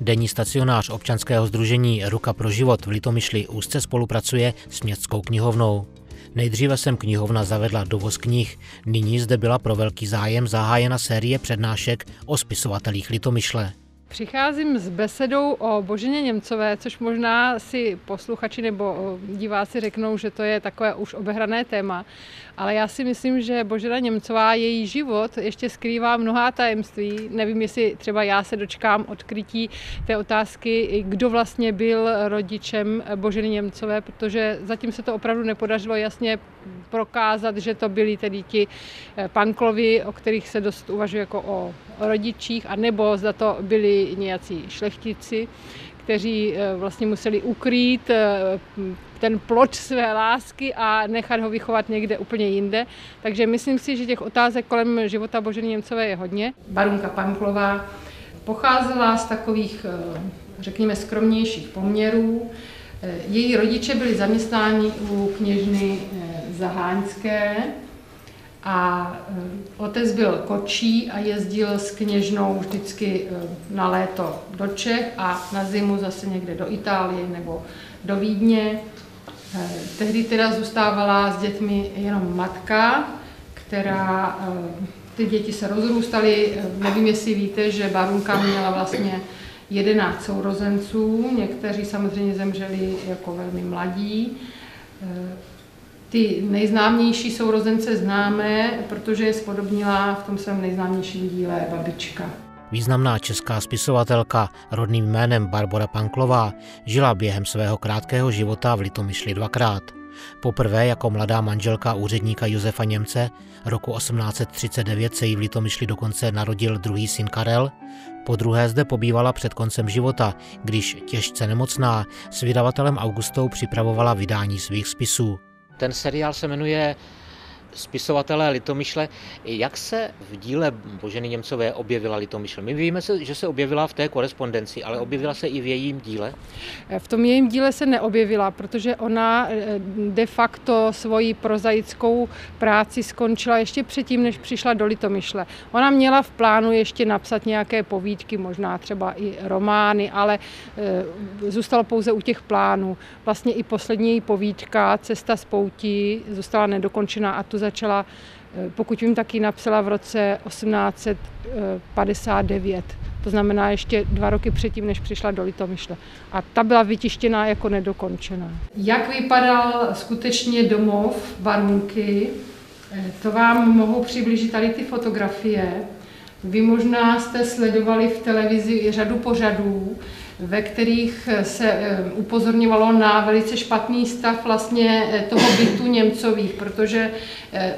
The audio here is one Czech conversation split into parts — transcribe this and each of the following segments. Denní stacionář občanského sdružení Ruka pro život v Litomyšli úzce spolupracuje s Městskou knihovnou. Nejdříve sem knihovna zavedla dovoz knih, nyní zde byla pro velký zájem zahájena série přednášek o spisovatelích Litomyšle. Přicházím s besedou o Boženě Němcové, což možná si posluchači nebo diváci řeknou, že to je takové už obehrané téma. Ale já si myslím, že Božena Němcová, její život ještě skrývá mnohá tajemství. Nevím, jestli třeba já se dočkám odkrytí té otázky, kdo vlastně byl rodičem Boženy Němcové, protože zatím se to opravdu nepodařilo jasně prokázat, že to byli tedy ti Panklovi, o kterých se dost uvažuje jako o rodičích, anebo zda to byli nějací šlechtici, kteří vlastně museli ukrýt ten plod své lásky a nechat ho vychovat někde úplně jinde. Takže myslím si, že těch otázek kolem života Boženy Němcové je hodně. Barůnka Panklová pocházela z takových, řekněme, skromnějších poměrů. Její rodiče byli zaměstnáni u kněžny Zaháňské a otec byl kočí a jezdil s kněžnou vždycky na léto do Čech a na zimu zase někde do Itálie nebo do Vídně. Tehdy teda zůstávala s dětmi jenom matka, která, ty děti se rozrůstaly, nevím, jestli víte, že Barůnka měla vlastně 11 sourozenců, někteří samozřejmě zemřeli jako velmi mladí. Ty nejznámější sourozence známe, protože je spodobnila v tom svém nejznámějším díle Babička. Významná česká spisovatelka rodným jménem Barbora Panklová žila během svého krátkého života v Litomyšli dvakrát. Poprvé jako mladá manželka úředníka Josefa Němce roku 1839 se jí v Litomyšli dokonce narodil druhý syn Karel, podruhé zde pobývala před koncem života, když těžce nemocná s vydavatelem Augustou připravovala vydání svých spisů. Ten seriál se jmenuje Spisovatelé Litomyšle. Jak se v díle Boženy Němcové objevila Litomyšl? My víme, že se objevila v té korespondenci, ale objevila se i v jejím díle? V tom jejím díle se neobjevila, protože ona de facto svoji prozaickou práci skončila ještě předtím, než přišla do Litomyšle. Ona měla v plánu ještě napsat nějaké povídky, možná třeba i romány, ale zůstalo pouze u těch plánů. Vlastně i poslední její povídka Cesta s Poutí zůstala nedokončená a tu začala, pokud vím, taky napsala v roce 1859. To znamená ještě 2 roky předtím, než přišla do Litomyšle. A ta byla vytištěná jako nedokončená. Jak vypadal skutečně domov Barůnky, to vám mohou přiblížit tady ty fotografie. Vy možná jste sledovali v televizi řadu pořadů, ve kterých se upozorňovalo na velice špatný stav vlastně toho bytu Němcových, protože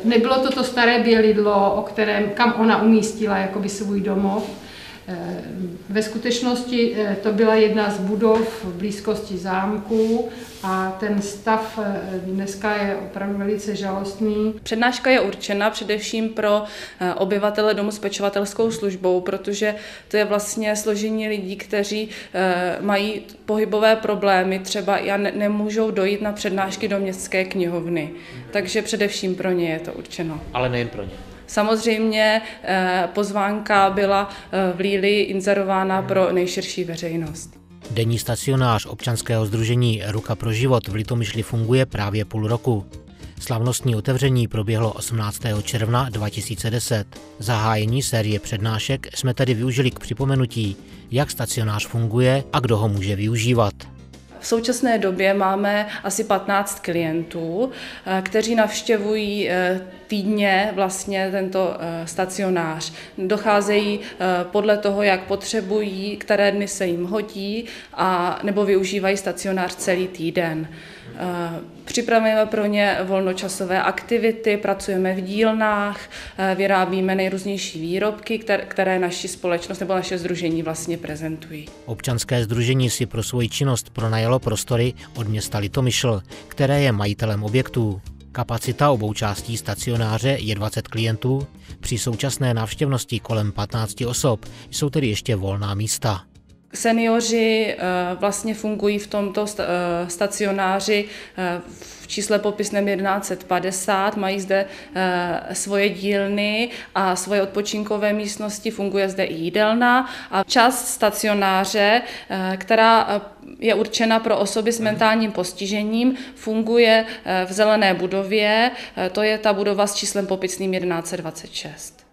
nebylo to to staré bělidlo, o kterém, kam ona umístila jakoby svůj domov. Ve skutečnosti to byla jedna z budov v blízkosti zámku a ten stav dneska je opravdu velice žalostný. Přednáška je určena především pro obyvatele domu s pečovatelskou službou, protože to je vlastně složení lidí, kteří mají pohybové problémy třeba a nemůžou dojít na přednášky do městské knihovny. Takže především pro ně je to určeno. Ale nejen pro ně. Samozřejmě pozvánka byla v Líli inzerována pro nejširší veřejnost. Denní stacionář občanského sdružení Ruka pro život v Litomyšli funguje právě půl roku. Slavnostní otevření proběhlo 18. června 2010. Zahájení série přednášek jsme tedy využili k připomenutí, jak stacionář funguje a kdo ho může využívat. V současné době máme asi 15 klientů, kteří navštěvují týdně vlastně tento stacionář. Docházejí podle toho, jak potřebují, které dny se jim hodí, a nebo využívají stacionář celý týden. Připravujeme pro ně volnočasové aktivity, pracujeme v dílnách, vyrábíme nejrůznější výrobky, které naši společnost nebo naše sdružení vlastně prezentují. Občanské sdružení si pro svoji činnost pronajalo prostory od města Litomyšl, které je majitelem objektů. Kapacita obou částí stacionáře je 20 klientů, při současné návštěvnosti kolem 15 osob jsou tedy ještě volná místa. Senioři vlastně fungují v tomto stacionáři v čísle popisném 1150, mají zde svoje dílny a svoje odpočinkové místnosti, funguje zde i jídelna a část stacionáře, která je určena pro osoby s mentálním postižením, funguje v zelené budově, to je ta budova s číslem popisným 1126.